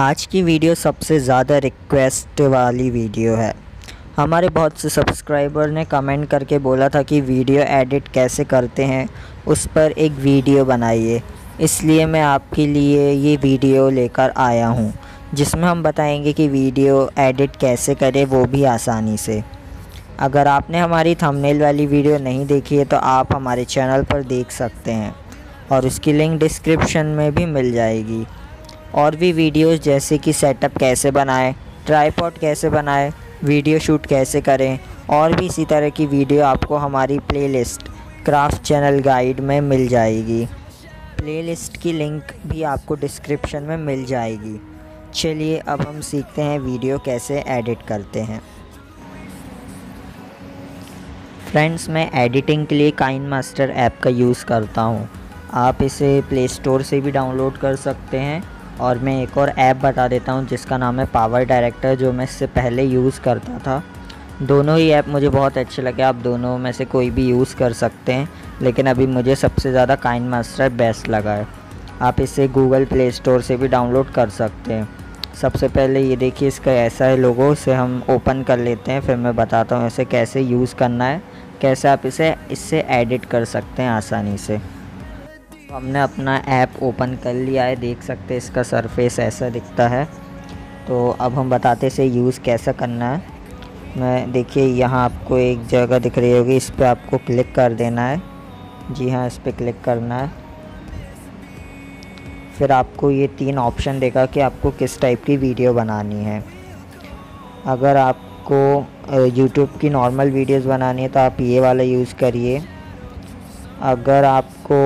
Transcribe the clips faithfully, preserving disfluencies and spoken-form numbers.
आज की वीडियो सबसे ज़्यादा रिक्वेस्ट वाली वीडियो है। हमारे बहुत से सब्सक्राइबर ने कमेंट करके बोला था कि वीडियो एडिट कैसे करते हैं, उस पर एक वीडियो बनाइए। इसलिए मैं आपके लिए ये वीडियो लेकर आया हूँ, जिसमें हम बताएंगे कि वीडियो एडिट कैसे करें, वो भी आसानी से। अगर आपने हमारी थंबनेल वाली वीडियो नहीं देखी है तो आप हमारे चैनल पर देख सकते हैं और उसकी लिंक डिस्क्रिप्शन में भी मिल जाएगी। और भी वीडियोस जैसे कि सेटअप कैसे बनाएं, ट्राईपॉड कैसे बनाएं, वीडियो शूट कैसे करें और भी इसी तरह की वीडियो आपको हमारी प्लेलिस्ट क्राफ्ट चैनल गाइड में मिल जाएगी। प्लेलिस्ट की लिंक भी आपको डिस्क्रिप्शन में मिल जाएगी। चलिए अब हम सीखते हैं वीडियो कैसे एडिट करते हैं। फ्रेंड्स, मैं एडिटिंग के लिए काइनमास्टर ऐप का यूज़ करता हूँ। आप इसे प्ले स्टोर से भी डाउनलोड कर सकते हैं। और मैं एक और ऐप बता देता हूँ जिसका नाम है पावर डायरेक्टर, जो मैं इससे पहले यूज़ करता था। दोनों ही ऐप मुझे बहुत अच्छे लगे। आप दोनों में से कोई भी यूज़ कर सकते हैं, लेकिन अभी मुझे सबसे ज़्यादा काइनमास्टर बेस्ट लगा है। आप इसे गूगल प्ले स्टोर से भी डाउनलोड कर सकते हैं। सबसे पहले ये देखिए, इसका ऐसा है लोगो, उसे हम ओपन कर लेते हैं। फिर मैं बताता हूँ इसे कैसे यूज़ करना है, कैसे आप इसे इससे एडिट कर सकते हैं आसानी से। हमने अपना ऐप ओपन कर लिया है, देख सकते हैं इसका सरफेस ऐसा दिखता है। तो अब हम बताते हैं इसे यूज़ कैसा करना है। मैं देखिए यहाँ आपको एक जगह दिख रही होगी, इस पर आपको क्लिक कर देना है। जी हाँ, इस पर क्लिक करना है। फिर आपको ये तीन ऑप्शन देगा कि आपको किस टाइप की वीडियो बनानी है। अगर आपको यूट्यूब की नॉर्मल वीडियोस बनानी है तो आप ये वाला यूज़ करिए। अगर आपको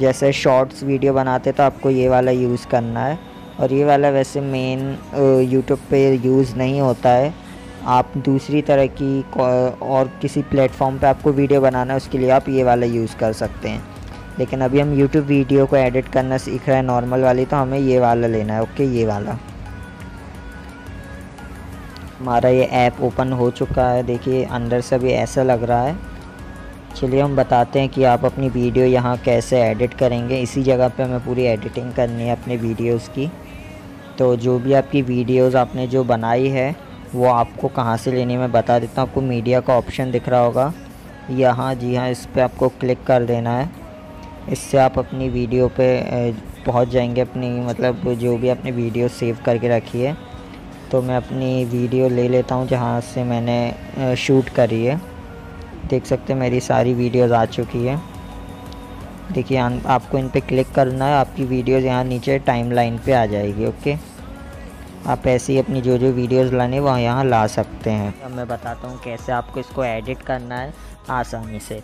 जैसे शॉर्ट्स वीडियो बनाते तो आपको ये वाला यूज़ करना है। और ये वाला वैसे मेन यूट्यूब पे यूज़ नहीं होता है। आप दूसरी तरह की और किसी प्लेटफॉर्म पे आपको वीडियो बनाना है, उसके लिए आप ये वाला यूज़ कर सकते हैं। लेकिन अभी हम यूट्यूब वीडियो को एडिट करना सीख रहे हैं नॉर्मल वाली, तो हमें ये वाला लेना है। ओके, ये वाला हमारा ये ऐप ओपन हो चुका है। देखिए अंदर से भी ऐसा लग रहा है। चलिए हम बताते हैं कि आप अपनी वीडियो यहाँ कैसे एडिट करेंगे। इसी जगह पे हमें पूरी एडिटिंग करनी है अपने वीडियोस की। तो जो भी आपकी वीडियोस आपने जो बनाई है वो आपको कहाँ से लेनी है मैं बता देता हूँ। आपको मीडिया का ऑप्शन दिख रहा होगा यहाँ। जी हाँ, इस पर आपको क्लिक कर देना है। इससे आप अपनी वीडियो पे पहुँच जाएंगे, अपनी मतलब जो भी अपनी वीडियो सेव करके रखी है। तो मैं अपनी वीडियो ले लेता हूँ जहाँ से मैंने शूट करी है। देख सकते हैं मेरी सारी वीडियोस आ चुकी है। देखिए आपको इन पे क्लिक करना है, आपकी वीडियोस यहाँ नीचे टाइमलाइन पे आ जाएगी। ओके, आप ऐसे ही अपनी जो जो वीडियोस लाने वो यहाँ ला सकते हैं। अब मैं बताता हूँ कैसे आपको इसको एडिट करना है आसानी से।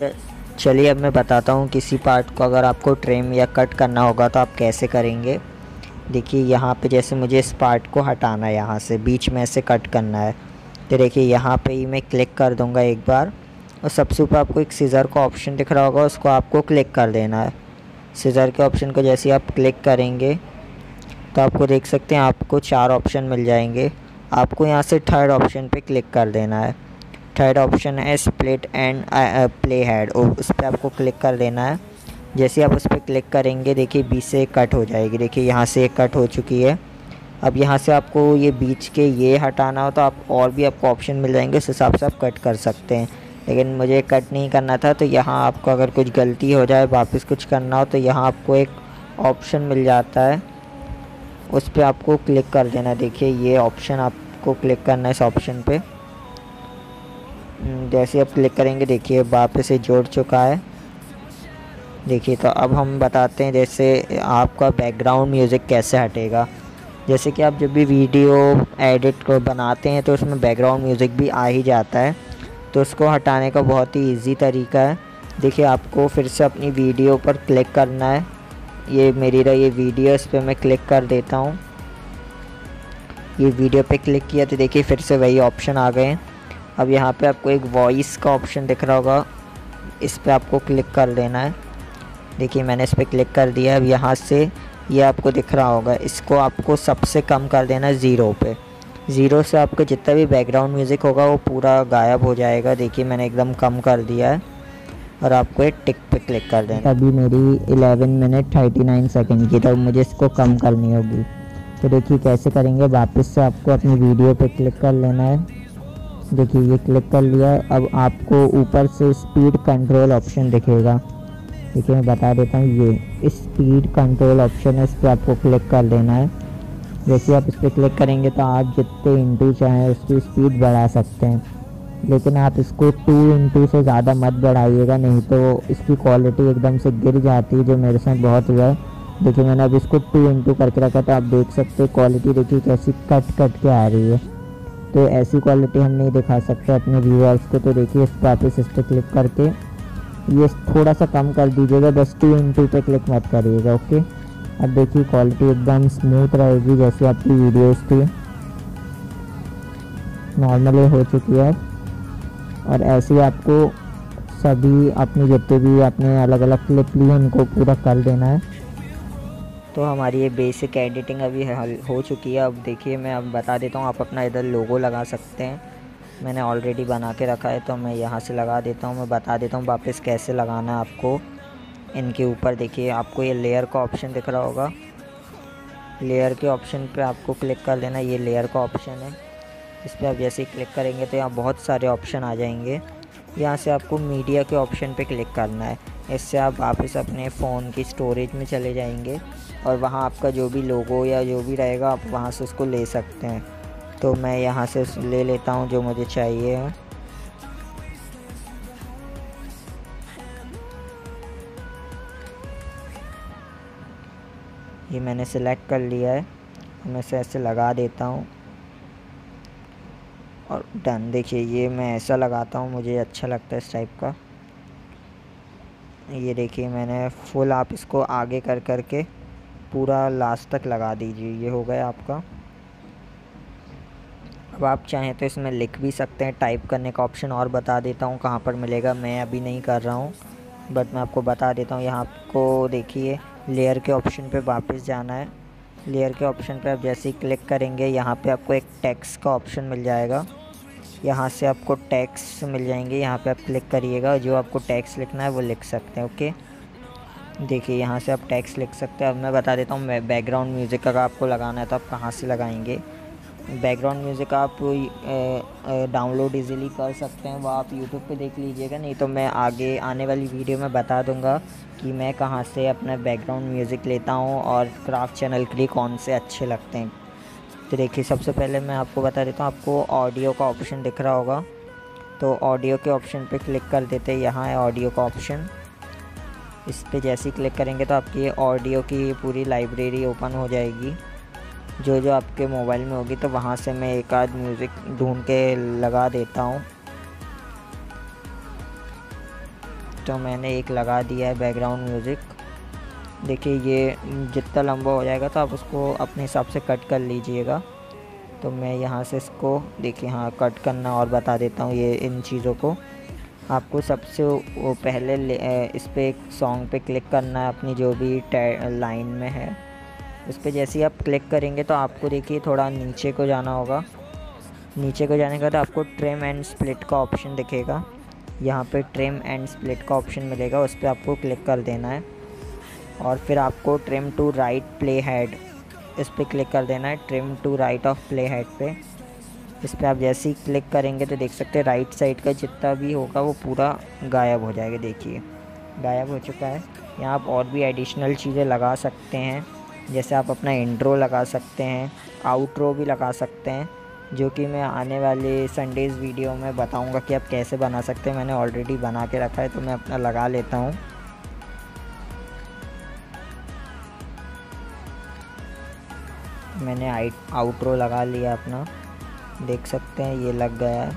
चलिए अब मैं बताता हूँ किसी पार्ट को अगर आपको ट्रिम या कट करना होगा तो आप कैसे करेंगे। देखिए यहाँ पर जैसे मुझे इस पार्ट को हटाना है, यहाँ से बीच में से कट करना है। तो देखिए यहाँ पर ही मैं क्लिक कर दूँगा एक बार, और सबसे ऊपर आपको एक सीज़र का ऑप्शन दिख रहा होगा, उसको आपको क्लिक कर देना है। सीज़र के ऑप्शन को जैसे आप क्लिक करेंगे तो आपको देख सकते हैं आपको चार ऑप्शन मिल जाएंगे। आपको यहाँ से थर्ड ऑप्शन पे क्लिक कर देना है। थर्ड ऑप्शन है स्प्लिट एंड प्ले हेड, उस पर आपको क्लिक कर देना है। जैसे आप उस पर क्लिक करेंगे देखिए बीच से कट हो जाएगी। देखिए यहाँ से एक कट हो चुकी है। अब यहाँ से आपको ये बीच के ये हटाना हो तो आप और भी आपको ऑप्शन मिल जाएंगे, उस हिसाब से आप कट कर सकते हैं। लेकिन मुझे कट नहीं करना था, तो यहाँ आपको अगर कुछ गलती हो जाए, वापस कुछ करना हो तो यहाँ आपको एक ऑप्शन मिल जाता है, उस पर आपको क्लिक कर देना है। देखिए ये ऑप्शन आपको क्लिक करना है, इस ऑप्शन पे जैसे आप क्लिक करेंगे देखिए वापस से जोड़ चुका है। देखिए तो अब हम बताते हैं जैसे आपका बैकग्राउंड म्यूज़िक कैसे हटेगा। जैसे कि आप जब भी वीडियो एडिट को बनाते हैं तो उसमें बैकग्राउंड म्यूज़िक भी आ ही जाता है, तो उसको हटाने का बहुत ही इजी तरीका है। देखिए आपको फिर से अपनी वीडियो पर क्लिक करना है। ये मेरी रही ये वीडियो, इस पर मैं क्लिक कर देता हूँ। ये वीडियो पे क्लिक किया तो देखिए फिर से वही ऑप्शन आ गए। अब यहाँ पे आपको एक वॉइस का ऑप्शन दिख रहा होगा, इस पर आपको क्लिक कर देना है। देखिए मैंने इस पर क्लिक कर दिया। अब यहाँ से ये आपको दिख रहा होगा, इसको आपको सबसे कम कर देना है ज़ीरो पे। ज़ीरो से आपका जितना भी बैकग्राउंड म्यूज़िक होगा वो पूरा गायब हो जाएगा। देखिए मैंने एकदम कम कर दिया है और आपको एक टिक पे क्लिक कर देना है। अभी मेरी ग्यारह मिनट उनतालीस सेकंड की, तो मुझे इसको कम करनी होगी। तो देखिए कैसे करेंगे। वापस से आपको अपनी वीडियो पे क्लिक कर लेना है। देखिए ये क्लिक कर लिया। अब आपको ऊपर से स्पीड कंट्रोल ऑप्शन दिखेगा। देखिए मैं बता देता हूँ, ये स्पीड कंट्रोल ऑप्शन है, इस पर आपको क्लिक कर लेना है। जैसे आप इस पर क्लिक करेंगे तो आप जितने इंटू चाहें उसकी स्पीड बढ़ा सकते हैं, लेकिन आप इसको टू इंटू से ज़्यादा मत बढ़ाइएगा, नहीं तो इसकी क्वालिटी एकदम से गिर जाती है, जो मेरे साथ बहुत हुआ है। देखिए मैंने अब इसको टू इंटू करके रखा, तो आप देख सकते हैं क्वालिटी देखिए कैसी कट कट के आ रही है। तो ऐसी क्वालिटी हम नहीं दिखा सकते अपने व्यूअर्स को। तो देखिए इस पर आप इस पर क्लिक करके ये थोड़ा सा कम कर दीजिएगा, बस टू इंटू पर क्लिक मत करिएगा। ओके, अब देखिए क्वालिटी एकदम स्मूथ रहेगी, जैसे आपकी वीडियोस की नॉर्मली हो चुकी है। और ऐसे आपको सभी अपने जितने भी आपने अलग अलग क्लिप लिए उनको पूरा कर देना है। तो हमारी ये बेसिक एडिटिंग अभी हो चुकी है। अब देखिए मैं अब बता देता हूँ, आप अपना इधर लोगो लगा सकते हैं। मैंने ऑलरेडी बना के रखा है तो मैं यहाँ से लगा देता हूँ। मैं बता देता हूँ वापस कैसे लगाना है आपको। इनके ऊपर देखिए आपको ये लेयर का ऑप्शन दिख रहा होगा, लेयर के ऑप्शन पे आपको क्लिक कर देना। ये लेयर का ऑप्शन है, इस पर आप जैसे ही क्लिक करेंगे तो यहाँ बहुत सारे ऑप्शन आ जाएंगे। यहाँ से आपको मीडिया के ऑप्शन पे क्लिक करना है। इससे आप वापस अपने फ़ोन की स्टोरेज में चले जाएंगे और वहाँ आपका जो भी लोगो या जो भी रहेगा आप वहाँ से उसको ले सकते हैं। तो मैं यहाँ से ले लेता हूँ जो मुझे चाहिए है। ये मैंने सिलेक्ट कर लिया है, मैं इसे ऐसे लगा देता हूँ और डन। देखिए ये मैं ऐसा लगाता हूँ, मुझे अच्छा लगता है इस टाइप का। ये देखिए मैंने फुल, आप इसको आगे कर कर के पूरा लास्ट तक लगा दीजिए। ये हो गया आपका। अब आप चाहें तो इसमें लिख भी सकते हैं, टाइप करने का ऑप्शन। और बता देता हूँ कहाँ पर मिलेगा, मैं अभी नहीं कर रहा हूँ, बट मैं आपको बता देता हूँ। यहाँ आपको देखिए लेयर के ऑप्शन पे वापस जाना है। लेयर के ऑप्शन पे आप जैसे ही क्लिक करेंगे यहाँ पे आपको एक टैक्स का ऑप्शन मिल जाएगा। यहाँ से आपको टैक्स मिल जाएंगे, यहाँ पे आप क्लिक करिएगा। जो आपको टैक्स लिखना है वो लिख सकते हैं। ओके, देखिए यहाँ से आप टैक्स लिख सकते हैं। अब मैं बता देता हूँ बैकग्राउंड म्यूज़िक का आपको लगाना है तो आप कहाँ से लगाएंगे। बैकग्राउंड म्यूज़िक आप डाउनलोड इजीली कर सकते हैं, वो आप यूट्यूब पे देख लीजिएगा, नहीं तो मैं आगे आने वाली वीडियो में बता दूंगा कि मैं कहाँ से अपना बैकग्राउंड म्यूज़िक लेता हूँ और क्राफ्ट चैनल के लिए कौन से अच्छे लगते हैं। तो देखिए सबसे पहले मैं आपको बता देता हूँ, आपको ऑडियो का ऑप्शन दिख रहा होगा, तो ऑडियो के ऑप्शन पर क्लिक कर देते हैं। यहाँ है ऑडियो का ऑप्शन, इस पर जैसे ही क्लिक करेंगे तो आपकी ऑडियो की पूरी लाइब्रेरी ओपन हो जाएगी जो जो आपके मोबाइल में होगी। तो वहाँ से मैं एक आध म्यूज़िक ढूंढ के लगा देता हूँ। तो मैंने एक लगा दिया है बैकग्राउंड म्यूज़िक। देखिए ये जितना लंबा हो जाएगा तो आप उसको अपने हिसाब से कट कर लीजिएगा। तो मैं यहाँ से इसको देखिए हाँ कट करना और बता देता हूँ। ये इन चीज़ों को आपको सबसे वो पहले इस पर एक सॉन्ग पे क्लिक करना है, अपनी जो भी लाइन में है उस पर जैसे ही आप क्लिक करेंगे तो आपको देखिए थोड़ा नीचे को जाना होगा। नीचे को जाने के बाद आपको ट्रिम एंड स्प्लिट का ऑप्शन दिखेगा। यहाँ पे ट्रिम एंड स्प्लिट का ऑप्शन मिलेगा, उस पर आपको क्लिक कर देना है और फिर आपको trim to right play head इस पर क्लिक कर देना है। Trim to right of play head पे इस पर आप जैसे ही क्लिक करेंगे तो देख सकते हैं राइट साइड का जितना भी होगा वो पूरा गायब हो जाएगा। देखिए गायब हो चुका है। यहाँ आप और भी एडिशनल चीज़ें लगा सकते हैं, जैसे आप अपना इंट्रो लगा सकते हैं, आउट्रो भी लगा सकते हैं, जो कि मैं आने वाले संडेज़ वीडियो में बताऊंगा कि आप कैसे बना सकते हैं। मैंने ऑलरेडी बना के रखा है तो मैं अपना लगा लेता हूं। मैंने आउट्रो लगा लिया अपना, देख सकते हैं ये लग गया है।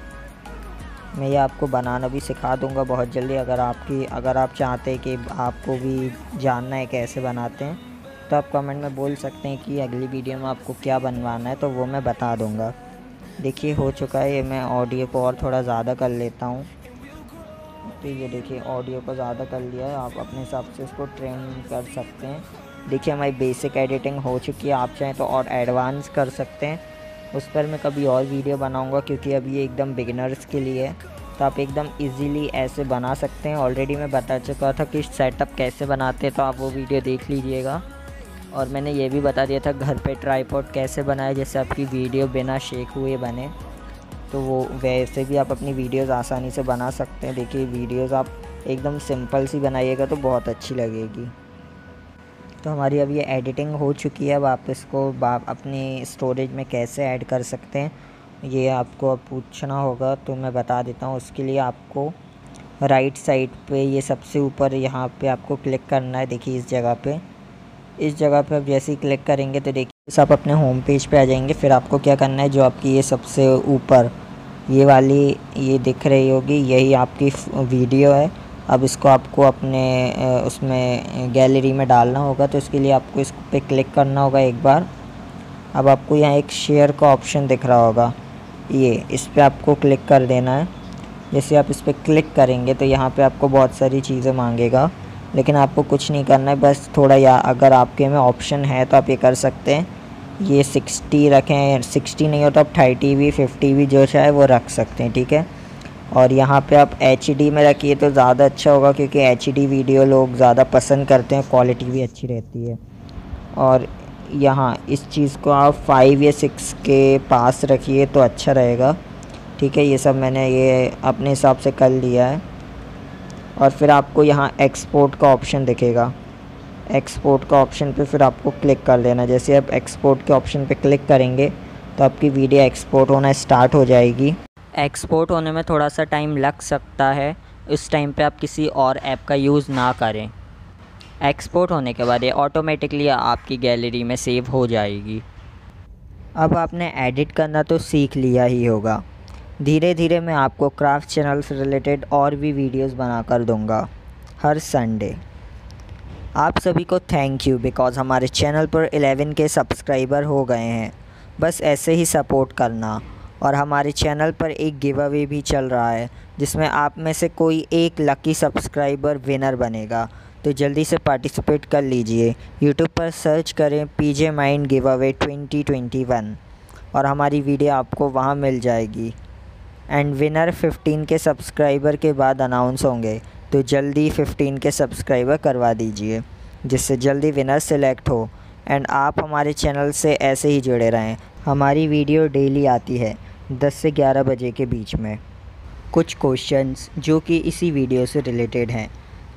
मैं ये आपको बनाना भी सिखा दूंगा बहुत जल्दी। अगर आपकी अगर आप चाहते हैं कि आपको भी जानना है कैसे बनाते हैं तो आप कमेंट में बोल सकते हैं कि अगली वीडियो में आपको क्या बनवाना है, तो वो मैं बता दूंगा। देखिए हो चुका है। ये मैं ऑडियो को और थोड़ा ज़्यादा कर लेता हूँ। तो ये देखिए ऑडियो को ज़्यादा कर लिया है, आप अपने हिसाब से इसको ट्रेन कर सकते हैं। देखिए हमारी बेसिक एडिटिंग हो चुकी है, आप चाहें तो और एडवांस कर सकते हैं, उस पर मैं कभी और वीडियो बनाऊँगा, क्योंकि अब ये एकदम बिगिनर्स के लिए है। तो आप एकदम इजीली ऐसे बना सकते हैं। ऑलरेडी मैं बता चुका था कि सेटअप कैसे बनाते हैं, तो आप वो वीडियो देख लीजिएगा। और मैंने ये भी बता दिया था घर पे ट्राइपॉड कैसे बनाए, जैसे आपकी वीडियो बिना शेक हुए बने, तो वो वैसे भी आप अपनी वीडियोस आसानी से बना सकते हैं। देखिए वीडियोस आप एकदम सिंपल सी बनाइएगा तो बहुत अच्छी लगेगी। तो हमारी अब ये एडिटिंग हो चुकी है, अब आप इसको आप अपनी स्टोरेज में कैसे ऐड कर सकते हैं ये आपको अब पूछना होगा, तो मैं बता देता हूँ। उसके लिए आपको राइट साइड पे ये सबसे ऊपर यहाँ पे आपको क्लिक करना है। देखिए इस जगह पे इस जगह पे आप जैसे ही क्लिक करेंगे तो देखिए आप अपने होम पेज पे आ जाएंगे। फिर आपको क्या करना है, जो आपकी ये सबसे ऊपर ये वाली ये दिख रही होगी, यही आपकी वीडियो है। अब इसको आपको अपने उसमें गैलरी में डालना होगा, तो इसके लिए आपको इस पे क्लिक करना होगा एक बार। अब आपको यहाँ एक शेयर का ऑप्शन दिख रहा होगा, ये इस पर आपको क्लिक कर देना है। जैसे आप इस पर क्लिक करेंगे तो यहाँ पे आपको बहुत सारी चीज़ें मांगेगा, लेकिन आपको कुछ नहीं करना है, बस थोड़ा या अगर आपके में ऑप्शन है तो आप ये कर सकते हैं। ये सिक्सटी रखें, सिक्सटी नहीं हो तो आप थर्टी भी फिफ्टी भी जो चाहे वो रख सकते हैं, ठीक है। और यहाँ पे आप एच डी में रखिए तो ज़्यादा अच्छा होगा, क्योंकि एच डी वीडियो लोग ज़्यादा पसंद करते हैं, क्वालिटी भी अच्छी रहती है। और यहाँ इस चीज़ को आप फाइव या सिक्स के पास रखिए तो अच्छा रहेगा, ठीक है। ये सब मैंने ये अपने हिसाब से कर लिया है। और फिर आपको यहाँ एक्सपोर्ट का ऑप्शन दिखेगा, एक्सपोर्ट का ऑप्शन पे फिर आपको क्लिक कर देना। जैसे आप एक्सपोर्ट के ऑप्शन पे क्लिक करेंगे तो आपकी वीडियो एक्सपोर्ट होना स्टार्ट हो जाएगी। एक्सपोर्ट होने में थोड़ा सा टाइम लग सकता है, उस टाइम पे आप किसी और ऐप का यूज़ ना करें। एक्सपोर्ट होने के बाद ये ऑटोमेटिकली आपकी गैलरी में सेव हो जाएगी। अब आपने एडिट करना तो सीख लिया ही होगा, धीरे धीरे मैं आपको क्राफ्ट चैनल से रिलेटेड और भी वीडियोस बना कर दूँगा हर संडे। आप सभी को थैंक यू, बिकॉज़ हमारे चैनल पर इलेवन के सब्सक्राइबर हो गए हैं। बस ऐसे ही सपोर्ट करना। और हमारे चैनल पर एक गिव अवे भी चल रहा है, जिसमें आप में से कोई एक लकी सब्सक्राइबर विनर बनेगा, तो जल्दी से पार्टिसिपेट कर लीजिए। यूट्यूब पर सर्च करें P J mind give away twenty twenty one, और हमारी वीडियो आपको वहाँ मिल जाएगी। एंड विनर फिफ्टीन के सब्सक्राइबर के बाद अनाउंस होंगे, तो जल्दी फिफ्टीन के सब्सक्राइबर करवा दीजिए, जिससे जल्दी विनर सिलेक्ट हो। एंड आप हमारे चैनल से ऐसे ही जुड़े रहें। हमारी वीडियो डेली आती है दस से ग्यारह बजे के बीच में। कुछ क्वेश्चंस जो कि इसी वीडियो से रिलेटेड हैं,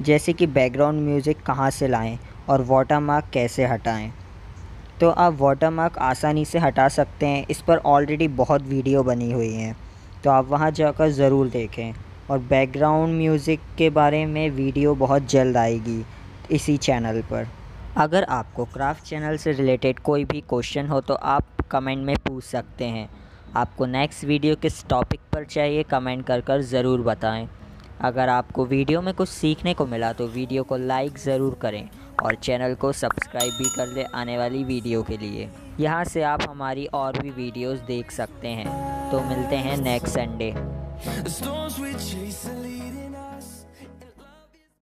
जैसे कि बैकग्राउंड म्यूज़िक कहाँ से लाएं और वाटरमार्क कैसे हटाएं। तो आप वाटरमार्क आसानी से हटा सकते हैं, इस पर ऑलरेडी बहुत वीडियो बनी हुई हैं, तो आप वहाँ जाकर ज़रूर देखें। और बैकग्राउंड म्यूज़िक के बारे में वीडियो बहुत जल्द आएगी इसी चैनल पर। अगर आपको क्राफ्ट चैनल से रिलेटेड कोई भी क्वेश्चन हो तो आप कमेंट में पूछ सकते हैं। आपको नेक्स्ट वीडियो किस टॉपिक पर चाहिए कमेंट कर कर ज़रूर बताएं। अगर आपको वीडियो में कुछ सीखने को मिला तो वीडियो को लाइक ज़रूर करें और चैनल को सब्सक्राइब भी कर लें आने वाली वीडियो के लिए। यहाँ से आप हमारी और भी वीडियोस देख सकते हैं। तो मिलते हैं नेक्स्ट संडे।